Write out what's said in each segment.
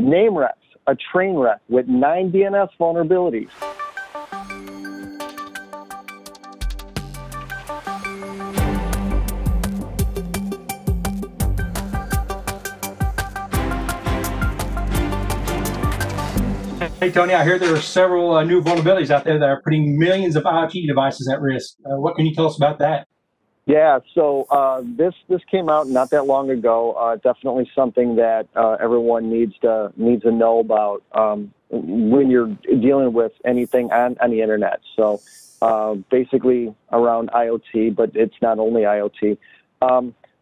NAME:WRECK, a train wreck with 9 DNS vulnerabilities. Hey, Tony, I hear there are several new vulnerabilities out there that are putting millions of IoT devices at risk. What can you tell us about that? Yeah, so this came out not that long ago. Definitely something that everyone needs to know about when you're dealing with anything on the internet. So basically around IoT, but it's not only IoT.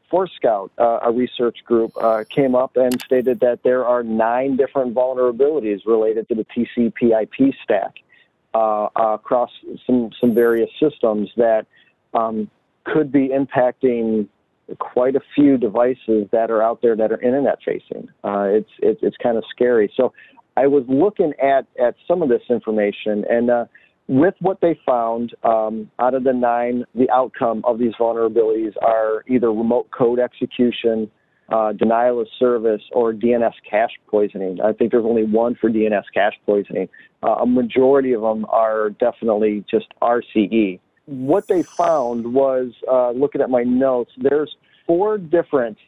Forescout, a research group, came up and stated that there are 9 different vulnerabilities related to the TCP/IP stack across some various systems that could be impacting quite a few devices that are out there that are internet-facing. It's kind of scary. So I was looking at some of this information, and with what they found, out of the 9, the outcome of these vulnerabilities are either remote code execution, denial of service, or DNS cache poisoning. I think there's only one for DNS cache poisoning. A majority of them are definitely just RCE. What they found was, looking at my notes, there's 4 different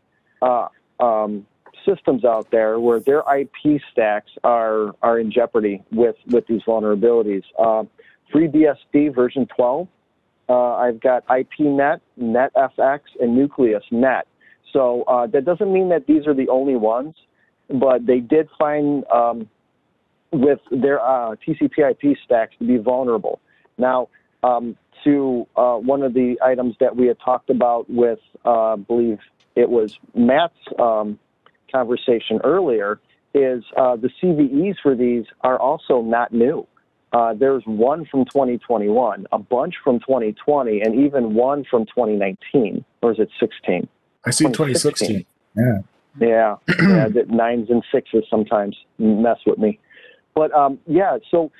systems out there where their IP stacks are in jeopardy with these vulnerabilities. FreeBSD version 12. I've got IPNet, NetFX, and Nucleus Net. So that doesn't mean that these are the only ones, but they did find with their TCP/IP stacks to be vulnerable. Now, to one of the items that we had talked about with, I believe it was Matt's conversation earlier, is the CVEs for these are also not new. There's one from 2021, a bunch from 2020, and even one from 2019, or is it 16? I see 2016. Yeah. Yeah, that 9s and 6s sometimes mess with me. But yeah, so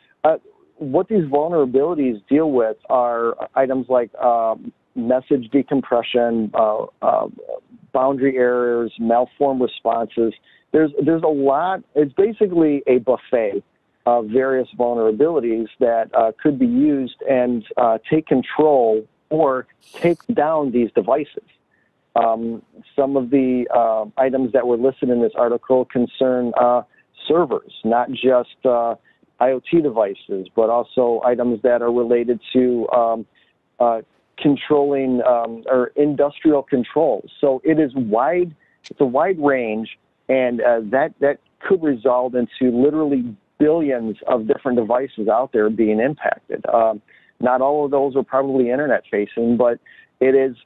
what these vulnerabilities deal with are items like message decompression, boundary errors, malformed responses. There's a lot. It's basically a buffet of various vulnerabilities that could be used and take control or take down these devices. Some of the items that were listed in this article concern servers, not just IoT devices, but also items that are related to controlling or industrial controls. So it is wide. It's a wide range, and that could result into literally billions of different devices out there being impacted. Not all of those are probably internet facing, but it is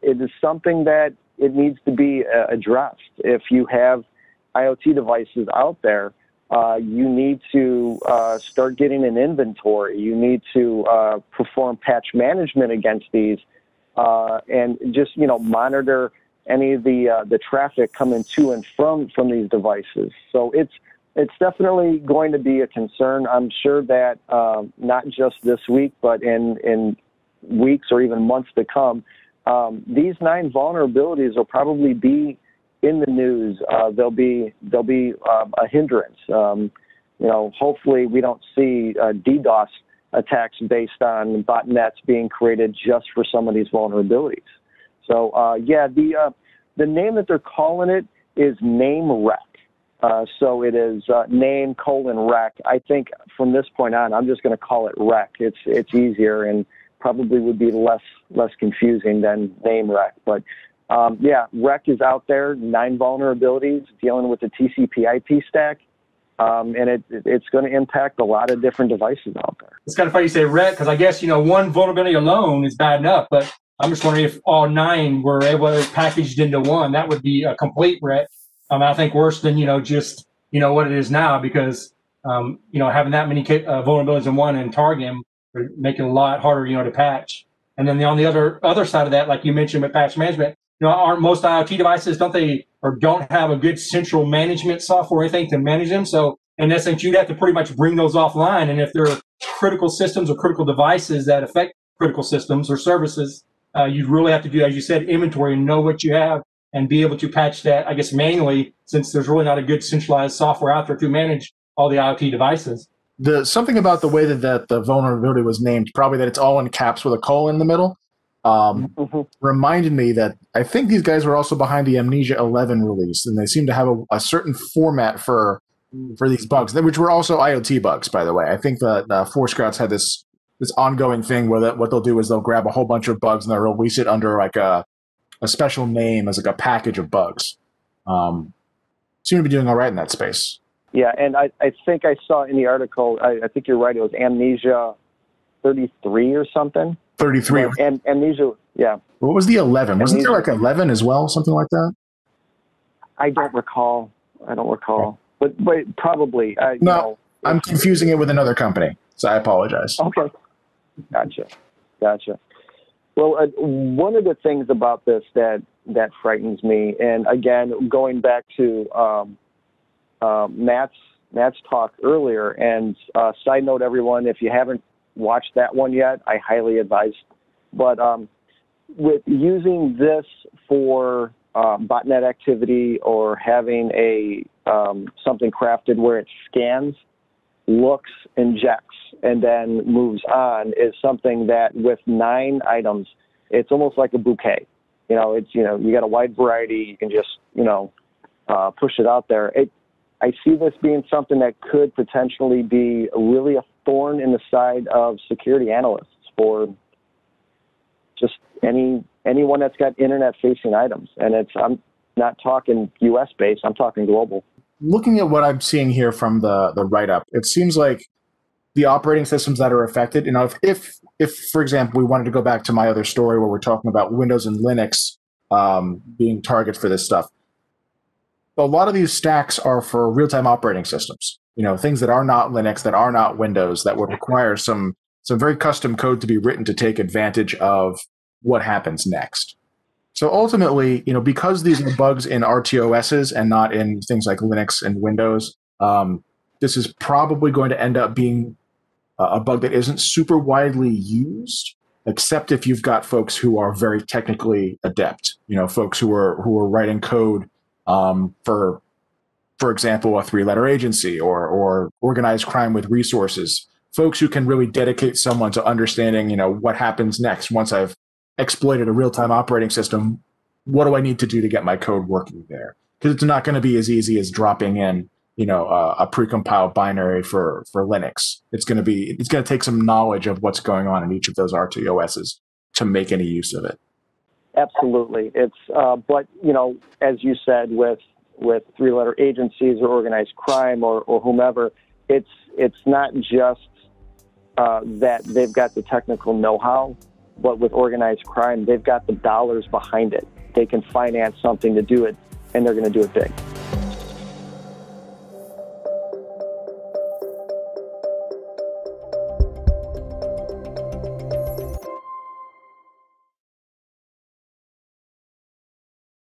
something that it needs to be addressed. If you have IoT devices out there, you need to start getting an inventory. You need to perform patch management against these, and just monitor any of the traffic coming to and from these devices. So it's definitely going to be a concern. I'm sure that not just this week, but in weeks or even months to come, these 9 vulnerabilities will probably be in the news. They'll be a hindrance. Hopefully we don't see DDoS attacks based on botnets being created just for some of these vulnerabilities. So yeah, the name that they're calling it is NAME:WRECK. So it is NAME:(WRECK). I think from this point on, I'm just going to call it wreck. It's easier and probably would be less confusing than NAME:WRECK. But yeah, wreck is out there. 9 vulnerabilities dealing with the TCP/IP stack, and it's going to impact a lot of different devices out there. It's kind of funny you say wreck because I guess one vulnerability alone is bad enough, but I'm just wondering if all 9 were able to packaged into one, that would be a complete wreck. I think worse than what it is now, because having that many vulnerabilities in one and targeting them would make it a lot harder to patch. And then on the other side of that, like you mentioned with patch management, aren't most IoT devices don't have a good central management software or anything to manage them? So in essence, you'd have to pretty much bring those offline. And if there are critical systems or critical devices that affect critical systems or services, you'd really have to do, as you said, inventory and know what you have and be able to patch that, I guess, manually, since there's really not a good centralized software out there to manage all the IoT devices. Something about the way that the vulnerability was named, probably that it's all in caps with a colon in the middle, reminded me that I think these guys were also behind the Amnesia 11 release, and they seem to have a certain format for these bugs, which were also IoT bugs, by the way. I think that Forescout had this ongoing thing where what they'll do is they'll grab a whole bunch of bugs and they'll release it under like a special name as like a package of bugs. Seem to be doing all right in that space. Yeah, and I think I saw in the article, I think you're right, it was AMNESIA 33 or something. 33. Like, Amnesia, yeah. What was the 11? Wasn't there like 11 as well, something like that? I don't recall. But probably. No, I'm confusing it with another company, so I apologize. Okay. Gotcha. Well, one of the things about this that frightens me, and again, going back to Matt's talk earlier, and side note, everyone, if you haven't watched that one yet, I highly advise. But with using this for botnet activity, or having something crafted where it scans, looks, injects, and then moves on, is something that with 9 items, it's almost like a bouquet. You know, you got a wide variety. You can just push it out there. I see this being something that could potentially be really a thorn in the side of security analysts, for just anyone that's got internet-facing items. And I'm not talking U.S.-based, I'm talking global. Looking at what I'm seeing here from the write-up, it seems like the operating systems that are affected, if for example, we wanted to go back to my other story where we're talking about Windows and Linux being targets for this stuff, a lot of these stacks are for real-time operating systems. You know, things that are not Linux, that are not Windows, that would require some very custom code to be written to take advantage of what happens next. So ultimately, because these are bugs in RTOSs and not in things like Linux and Windows, this is probably going to end up being a bug that isn't super widely used, except if you've got folks who are very technically adept. Folks who are writing code for example, a 3-letter agency or organized crime with resources. Folks who can really dedicate someone to understanding, what happens next once I've exploited a real-time operating system. What do I need to do to get my code working there? Because it's not going to be as easy as dropping in, a precompiled binary for Linux. It's going to take some knowledge of what's going on in each of those RTOSs to make any use of it. Absolutely. It's but as you said, with 3-letter agencies or organized crime or whomever, it's not just that they've got the technical know-how, but with organized crime, they've got the dollars behind it. They can finance something to do it, and they're going to do it big.